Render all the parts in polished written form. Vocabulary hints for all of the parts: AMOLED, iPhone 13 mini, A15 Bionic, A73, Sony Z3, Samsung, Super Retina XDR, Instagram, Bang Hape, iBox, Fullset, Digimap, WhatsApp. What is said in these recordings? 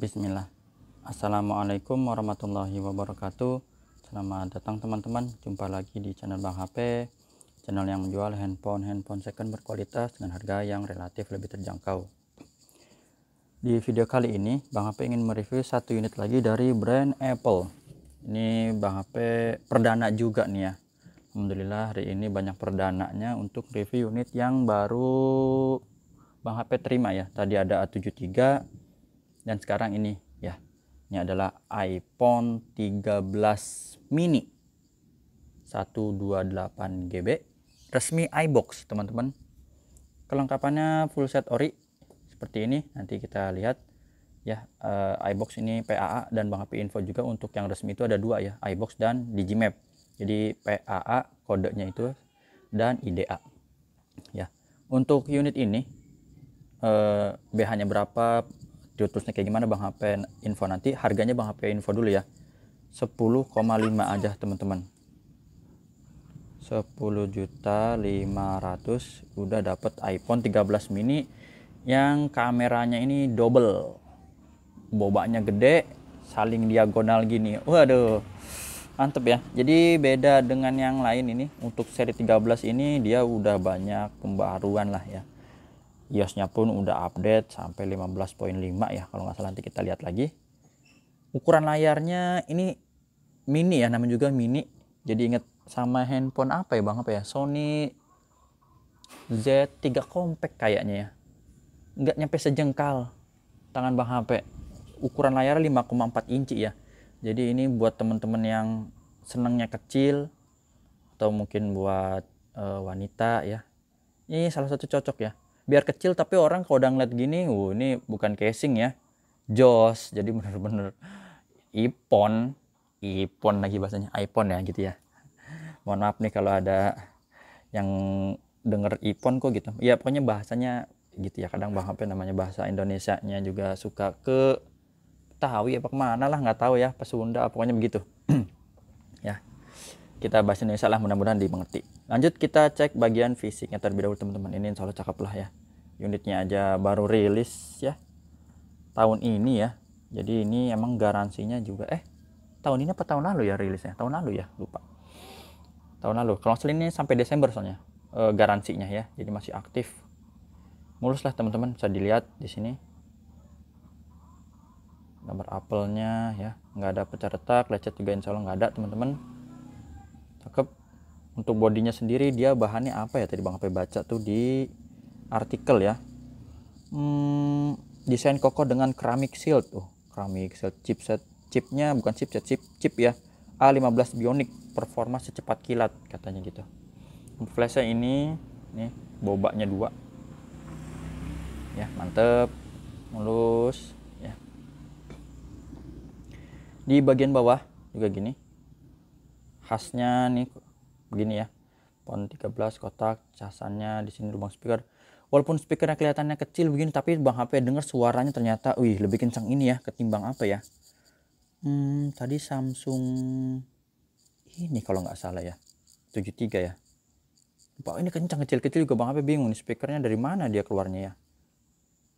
Bismillah. Assalamualaikum warahmatullahi wabarakatuh. Selamat datang teman-teman, jumpa lagi di channel Bang Hape, channel yang menjual handphone second berkualitas dengan harga yang relatif lebih terjangkau. Di video kali ini Bang Hape ingin mereview satu unit lagi dari brand Apple. Ini Bang Hape perdana juga nih ya, Alhamdulillah hari ini banyak perdananya untuk review unit yang baru Bang Hape terima ya. Tadi ada A73 dan sekarang ini ya, ini adalah iPhone 13 mini 128 GB resmi iBox teman-teman. Kelengkapannya full set ori seperti ini, nanti kita lihat ya. iBox ini PAA dan Bang Hape info juga untuk yang resmi itu ada dua ya, iBox dan Digimap. Jadi PAA kodenya itu dan IDA ya. Untuk unit ini BH-nya berapa, tutusnya kayak gimana Bang Hape info nanti. Harganya Bang Hape info dulu ya, 10,5 aja teman-teman, 10.500.000 udah dapet iPhone 13 mini yang kameranya ini double, bobaknya gede, saling diagonal gini, waduh mantep ya. Jadi beda dengan yang lain, ini untuk seri 13 ini dia udah banyak pembaruan lah ya. IOS-nya pun udah update sampai 15.5 ya kalau nggak salah, nanti kita lihat lagi. Ukuran layarnya ini mini ya, namanya juga mini, jadi inget sama handphone apa ya Bang Hape ya, Sony Z3 compact kayaknya ya, nggak nyampe sejengkal tangan Bang Hape. Ukuran layar 5,4 inci ya, jadi ini buat temen-temen yang senangnya kecil atau mungkin buat wanita ya, ini salah satu cocok ya. Biar kecil tapi orang kalau udah ngeliat gini, ini bukan casing ya, jos. Jadi bener-bener iPhone lagi bahasanya, iPhone ya gitu ya. Mohon maaf nih kalau ada yang denger iPhone kok gitu. Ya pokoknya bahasanya gitu ya, kadang Bang Hape namanya bahasa Indonesianya juga suka ke Tawi apa kemana lah, nggak tahu ya, Pesunda pokoknya begitu. Ya kita bahas Indonesia lah, mudah-mudahan dimengerti. Lanjut kita cek bagian fisiknya terlebih dahulu teman-teman. Ini insya Allah cakep lah ya, unitnya aja baru rilis ya tahun ini ya. Jadi ini emang garansinya juga tahun ini apa tahun lalu ya rilisnya, tahun lalu ya, lupa tahun lalu kalau selain ini sampai Desember soalnya garansinya ya, jadi masih aktif mulus lah teman-teman. Bisa dilihat di sini gambar apelnya ya, nggak ada pecah retak, lecet juga insya Allah nggak ada teman-teman. Cakep. Untuk bodinya sendiri dia bahannya apa ya, tadi Bang Hape baca tuh di artikel ya, desain kokoh dengan keramik shield tuh, keramik shield, chipnya bukan chip ya, A15 Bionic, performa secepat kilat katanya gitu. Flashnya ini nih, bobaknya dua ya, mantep mulus ya. Di bagian bawah juga gini, khasnya nih begini ya, iPhone 13 kotak, casannya di sini lubang speaker. Walaupun speakernya kelihatannya kecil begini, tapi Bang Hape dengar suaranya ternyata wih lebih kencang ini ya ketimbang apa ya, tadi Samsung ini kalau nggak salah ya 73 ya. Pak ini kencang, kecil juga Bang Hape bingung nih speakernya dari mana dia keluarnya ya,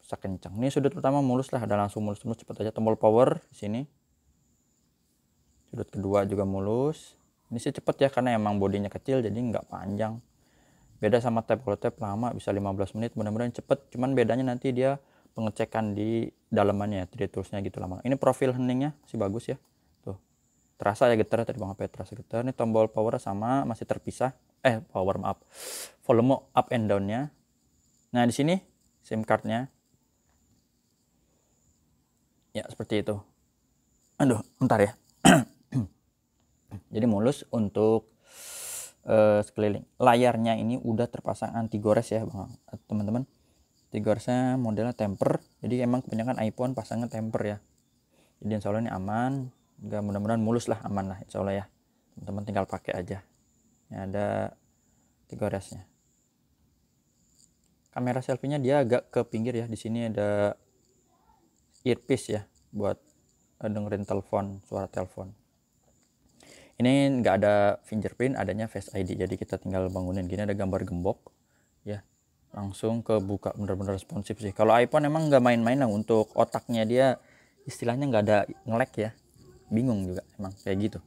bisa kencang. Ini sudut pertama mulus lah, ada langsung mulus cepat aja. Tombol power di sini, sudut kedua juga mulus. Ini sih cepet ya karena emang bodinya kecil jadi nggak panjang. Beda sama tab, kalau tab lama bisa 15 menit, mudah-mudahan cepet. Cuman bedanya nanti dia pengecekan di dalamannya ya, 3D toolsnya gitu lama. Ini profil heningnya masih bagus ya. Tuh terasa ya getar tadi Bang Hape, terasa getar. Ini tombol power sama masih terpisah. Power maaf, volume up and downnya. Nah di sini SIM cardnya ya seperti itu. Aduh bentar ya. Jadi mulus untuk sekeliling. Layarnya ini udah terpasang anti gores ya Bang teman-teman. Anti goresnya modelnya temper, jadi emang kebanyakan iPhone pasangan temper ya. Jadi insya Allah ini aman, mudah-mudahan mulus lah, aman lah insya Allah ya teman-teman, tinggal pakai aja. Ini ada anti goresnya. Kamera selfie-nya dia agak ke pinggir ya. Di sini ada earpiece ya buat dengerin telepon, suara telepon. Ini nggak ada fingerprint, adanya Face ID, jadi kita tinggal bangunin gini. Ada gambar gembok ya, langsung kebuka, bener-bener responsif sih. Kalau iPhone emang nggak main-main lah untuk otaknya, dia istilahnya nggak ada nge-lag ya. Bingung juga emang kayak gitu.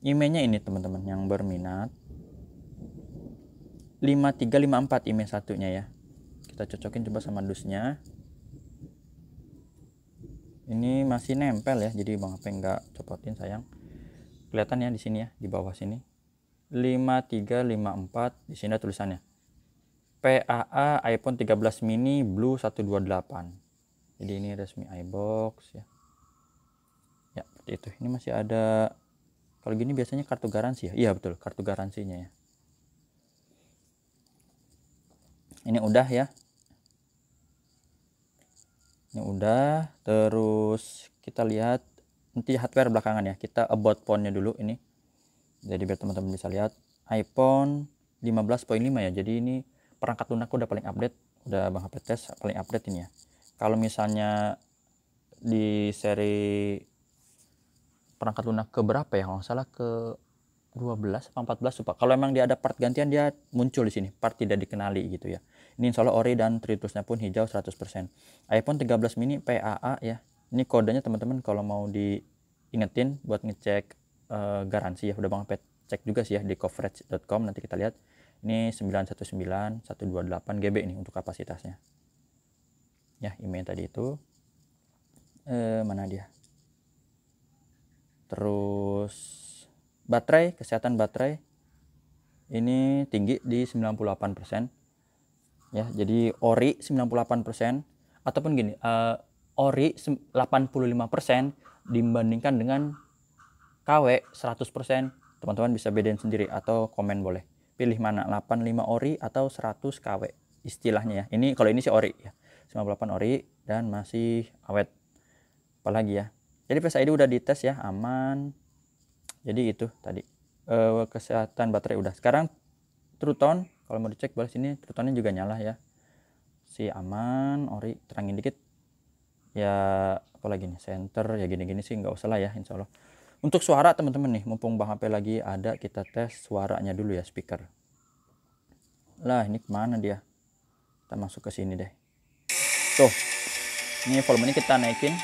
IMEI-nya ini teman-teman yang berminat 5354 IMEI satunya ya. Kita cocokin coba sama dusnya. Ini masih nempel ya, jadi Bang Hape nggak copotin sayang. Kelihatan ya di sini ya, di bawah sini. 5354 di sini ada tulisannya. PAA iPhone 13 mini blue 128. Jadi ini resmi iBox ya. Ya seperti itu. Ini masih ada, kalau gini biasanya kartu garansi ya. Iya betul, kartu garansinya ya. Ini udah ya, ini udah. Terus kita lihat nanti hardware belakangan ya, kita about phone-nya dulu ini, jadi biar teman-teman bisa lihat iPhone 15.5 ya. Jadi ini perangkat lunakku udah paling update, udah Bang Hape tes paling update ini ya. Kalau misalnya di seri perangkat lunak ke berapa ya, kalau nggak salah ke 12 atau 14 lupa. Kalau emang dia ada part gantian dia muncul di sini, part tidak dikenali gitu ya. Ini insya Allah ori dan tritusnya pun hijau 100%. iPhone 13 mini PAA ya. Ini kodenya teman-teman kalau mau diingetin buat ngecek garansi ya. Udah Bang Hape cek juga sih ya di coverage.com, nanti kita lihat. Ini 919128 GB ini untuk kapasitasnya. Ya, IMEI tadi itu mana dia? Terus baterai, kesehatan baterai ini tinggi di 98% ya, jadi ori 98% ataupun gini ori 85% dibandingkan dengan KW 100%. Teman-teman bisa bedain sendiri atau komen boleh, pilih mana 85 ori atau 100 KW istilahnya ya. Ini kalau ini sih ori ya, 98 ori dan masih awet. Apalagi ya, jadi Face ID udah dites ya, aman. Jadi itu tadi kesehatan baterai udah. Sekarang True Tone, kalau mau dicek boleh sini, True Tone-nya juga nyala ya. Si aman, ori terangin dikit. Ya apalagi nih, center ya gini-gini sih nggak usah lah ya insya Allah. Untuk suara teman-teman nih, mumpung Bang Hape lagi ada, kita tes suaranya dulu ya, speaker. Lah ini kemana dia? Kita masuk ke sini deh. Tuh, ini volumenya kita naikin.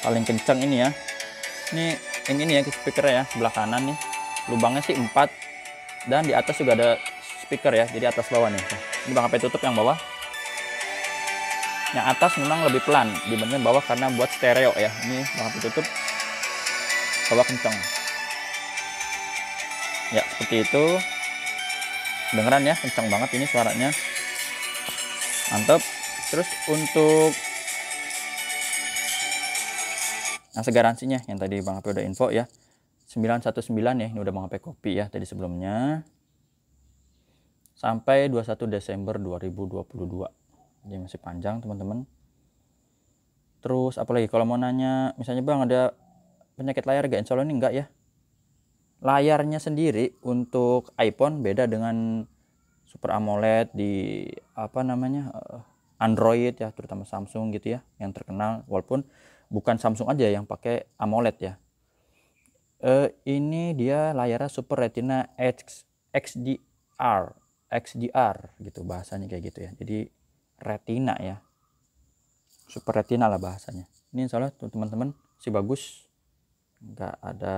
Paling kenceng ini ya, ini yang ini ya speaker ya, sebelah kanan nih lubangnya sih 4 dan di atas juga ada speaker ya, jadi atas bawah nih. Ini Bang Hape tutup yang bawah, yang atas memang lebih pelan dibandingkan bawah karena buat stereo ya. Ini Bang Hape tutup, bawah kenceng ya, seperti itu. Dengeran ya, kenceng banget ini suaranya, mantep. Terus untuk nah segaransinya yang tadi Bang Hape udah info ya, 919 ya, ini udah Bang Hape copy ya tadi sebelumnya, sampai 21 Desember 2022. Jadi masih panjang teman-teman. Terus apalagi kalau mau nanya misalnya, Bang ada penyakit layar gak? Insya Allah ini enggak ya. Layarnya sendiri untuk iPhone beda dengan Super AMOLED di apa namanya Android ya, terutama Samsung gitu ya yang terkenal, walaupun bukan Samsung aja yang pakai AMOLED ya. Ini dia layarnya Super Retina XDR gitu bahasanya kayak gitu ya. Jadi Retina ya, Super Retina lah bahasanya. Ini insya Allah teman-teman sih bagus, nggak ada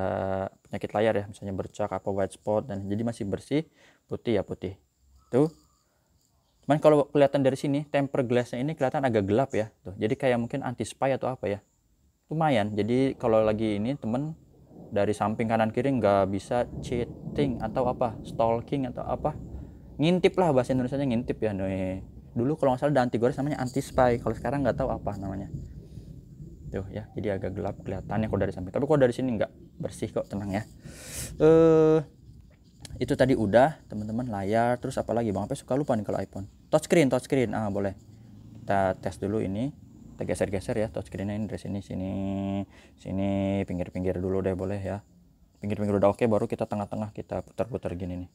penyakit layar ya, misalnya bercak apa white spot, dan jadi masih bersih, putih ya putih. Tuh. Cuman kalau kelihatan dari sini temper glassnya ini kelihatan agak gelap ya. Tuh. Jadi kayak mungkin anti spy atau apa ya. Lumayan, jadi kalau lagi ini temen dari samping kanan kiri nggak bisa cheating atau apa stalking atau apa, ngintip lah bahasa Indonesia nya ngintip ya. Dulu kalau nggak salah ada anti gores namanya anti spy, kalau sekarang nggak tahu apa namanya tuh ya. Jadi agak gelap kelihatannya kalau dari samping, tapi kalau dari sini nggak, bersih kok, tenang ya. Itu tadi udah teman-teman layar. Terus apalagi Bang Hape suka lupa nih kalau iPhone touchscreen boleh kita tes dulu ini. Kita geser-geser ya touchscreen-nya ini dari sini pinggir-pinggir dulu deh boleh ya. Pinggir-pinggir udah oke, baru kita tengah-tengah kita putar-putar gini nih.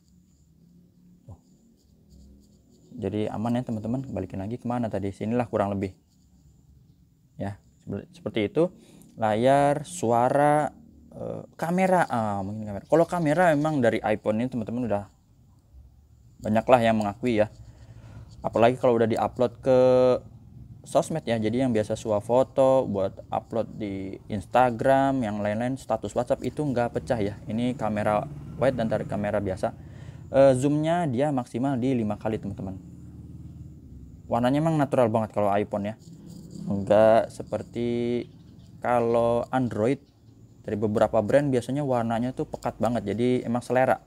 Tuh. Jadi aman ya teman-teman. Balikin lagi kemana tadi? Sinilah kurang lebih. Ya, seperti itu. Layar, suara, kamera. Mungkin kamera. Kalau kamera memang dari iPhone ini teman-teman udah banyaklah yang mengakui ya. Apalagi kalau udah diupload ke sosmed ya, jadi yang biasa suah foto buat upload di Instagram, yang lain-lain, status WhatsApp itu nggak pecah ya. Ini kamera wide dan tarik kamera biasa. Zoomnya dia maksimal di 5 kali teman-teman. Warnanya emang natural banget kalau iPhone ya, nggak seperti kalau Android. Dari beberapa brand biasanya warnanya tuh pekat banget, jadi emang selera.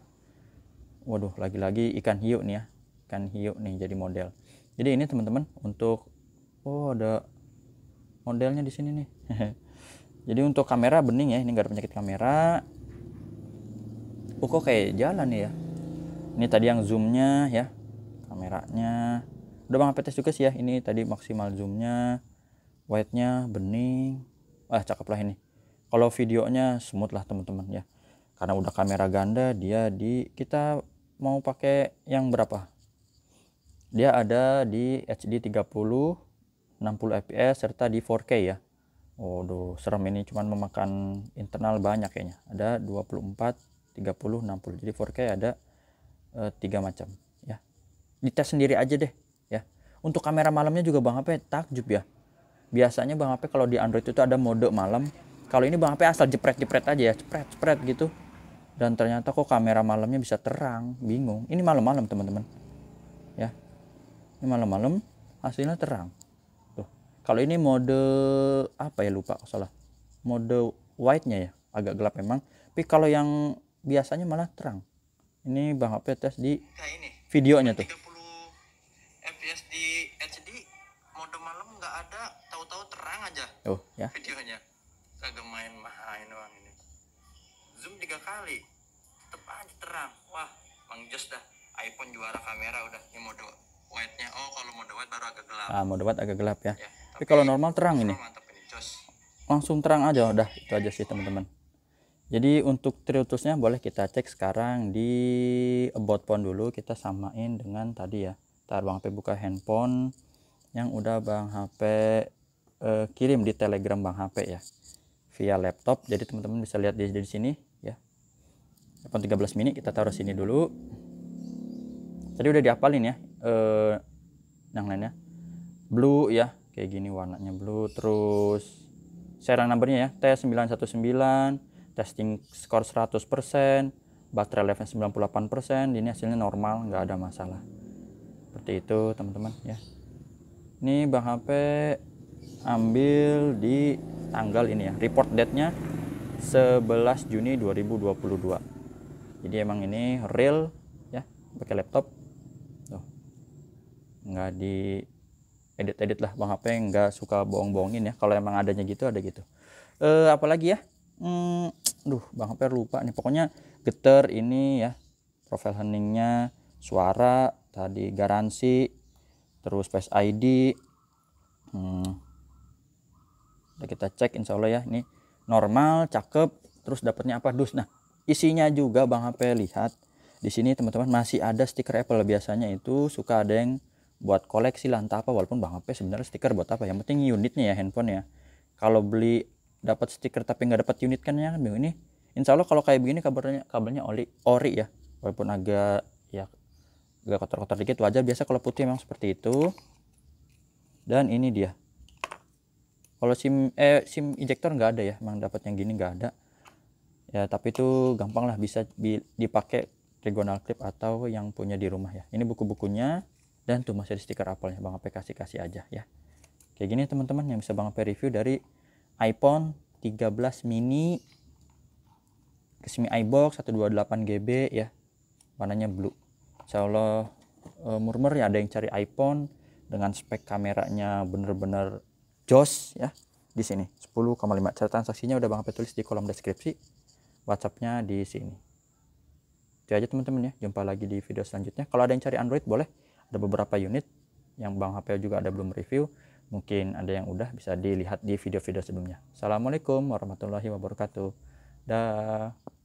Waduh, lagi-lagi ikan hiu nih ya, ikan hiu nih jadi model. Jadi ini teman-teman untuk, oh ada modelnya di sini nih. Jadi untuk kamera bening ya, ini nggak ada penyakit kamera. Oh kok kayak jalan nih ya. Ini tadi yang zoomnya ya, kameranya. Udah Bang Hape tes juga sih ya, ini tadi maksimal zoomnya, wide-nya bening. Ah cakep lah ini. Kalau videonya smooth lah teman-teman ya, karena udah kamera ganda dia di, kita mau pakai yang berapa, dia ada di HD 30 60 fps serta di 4K ya. Waduh serem ini, cuman memakan internal banyak kayaknya, ada 24 30 60 jadi 4K ada 3 macam ya, dites sendiri aja deh ya. Untuk kamera malamnya juga Bang Hape takjub ya, biasanya Bang Hape kalau di Android itu ada mode malam. Kalau ini Bang Hape asal jepret-jepret aja ya, jepret-jepret gitu. Dan ternyata kok kamera malamnya bisa terang, bingung. Ini malam-malam teman-teman. Ya. Ini malam-malam hasilnya terang. Tuh. Kalau ini mode apa ya, lupa, salah. Mode white-nya ya, agak gelap memang. Tapi kalau yang biasanya malah terang. Ini Bang Hape tes di videonya tuh. 30 fps di HD mode malam nggak ada, tahu-tahu terang aja. Oh, ya. Videonya. Agak main-main doang ini. Zoom 3 kali tetep aja terang. Wah Bang Jos dah, iPhone juara kamera udah. Ini mode white nya oh kalau mode white baru agak gelap. Ah mode white agak gelap ya, ya tapi kalau normal terang ini. Jos langsung terang aja udah. Itu aja sih teman-teman. Jadi untuk triutusnya boleh kita cek sekarang di about phone dulu, kita samain dengan tadi ya. Ntar Bang Hape buka handphone yang udah Bang Hape kirim di Telegram Bang Hape ya via laptop. Jadi teman-teman bisa lihat di sini ya. iPhone 13 mini kita taruh sini dulu. Tadi udah dihafalin ya yang lainnya. Blue ya, kayak gini warnanya blue. Terus serang numbernya ya, T919, testing skor 100%, baterai life 98%. Ini hasilnya normal, nggak ada masalah. Seperti itu teman-teman ya. Ini Bang Hape ambil di tanggal ini ya, report date-nya 11 Juni 2022. Jadi emang ini real ya, pakai laptop tuh, nggak di edit-edit lah. Bang Hape nggak suka bohong-bohongin ya, kalau emang adanya gitu ada gitu. Apalagi ya, duh Bang Hape lupa nih. Pokoknya getar ini ya, profil heningnya, suara tadi, garansi, terus Face ID. Kita cek insya Allah ya, ini normal, cakep. Terus dapatnya apa, dus. Nah isinya juga Bang Hape lihat di sini teman-teman, masih ada stiker Apple. Biasanya itu suka ada yang buat koleksi lah, entah apa. Walaupun Bang Hape sebenarnya stiker buat apa, yang penting unitnya ya handphone ya. Kalau beli dapat stiker tapi nggak dapat unit kan ya, bingung ini. Insya Allah kalau kayak begini kabelnya ori ya, walaupun agak ya agak kotor-kotor dikit, wajar. Biasa kalau putih memang seperti itu. Dan ini dia. Kalau SIM ejector nggak ada ya, emang dapat yang gini nggak ada. Ya tapi itu gampang lah, bisa dipakai trigonal clip atau yang punya di rumah ya. Ini buku-bukunya dan tuh masih ada stiker Apple-nya. Bang Hape kasih-kasih aja ya. Kayak gini teman-teman yang bisa Bang Hape review dari iPhone 13 mini resmi iBox 128 GB ya. Warnanya blue. Insya Allah murmur ya, ada yang cari iPhone dengan spek kameranya bener-bener jos ya. Di sini 10,5. Cara transaksinya udah Bang Hape tulis di kolom deskripsi. WhatsApp-nya di sini. Itu aja teman-teman ya. Jumpa lagi di video selanjutnya. Kalau ada yang cari Android boleh. Ada beberapa unit yang Bang Hape juga ada belum review. Mungkin ada yang udah, bisa dilihat di video-video sebelumnya. Assalamualaikum warahmatullahi wabarakatuh. Dah.